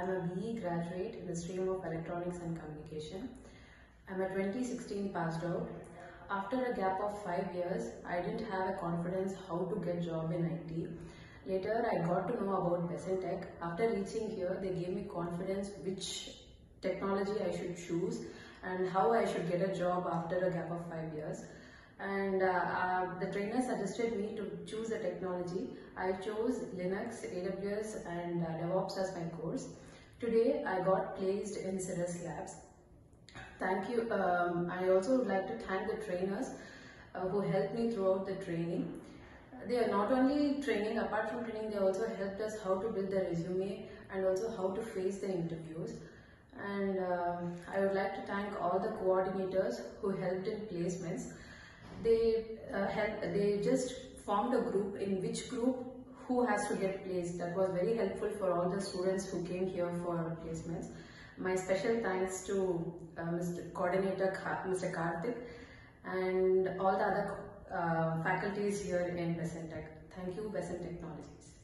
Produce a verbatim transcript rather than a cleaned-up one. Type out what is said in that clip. I'm a B E graduate in the stream of electronics and communication. I'm a twenty sixteen passed out. After a gap of five years, I didn't have a confidence how to get job in I T. Later, I got to know about Besant Tech. After reaching here, they gave me confidence which technology I should choose and how I should get a job after a gap of five years. And uh, uh, the trainer suggested me to choose a technology. I chose Linux, A W S and uh, DevOps as my course. Today, I got placed in Ceres Labs. Thank you. Um, I also would like to thank the trainers uh, who helped me throughout the training. They are not only training, apart from training, they also helped us how to build the resume and also how to face the interviews. And uh, I would like to thank all the coordinators who helped in placements. They uh, help, they just formed a group in which group who has to get placed. That was very helpful for all the students who came here for placements. My special thanks to uh, Mister Coordinator Mister Karthik and all the other uh, faculties here in Besant Tech. Thank you, Besant Technologies.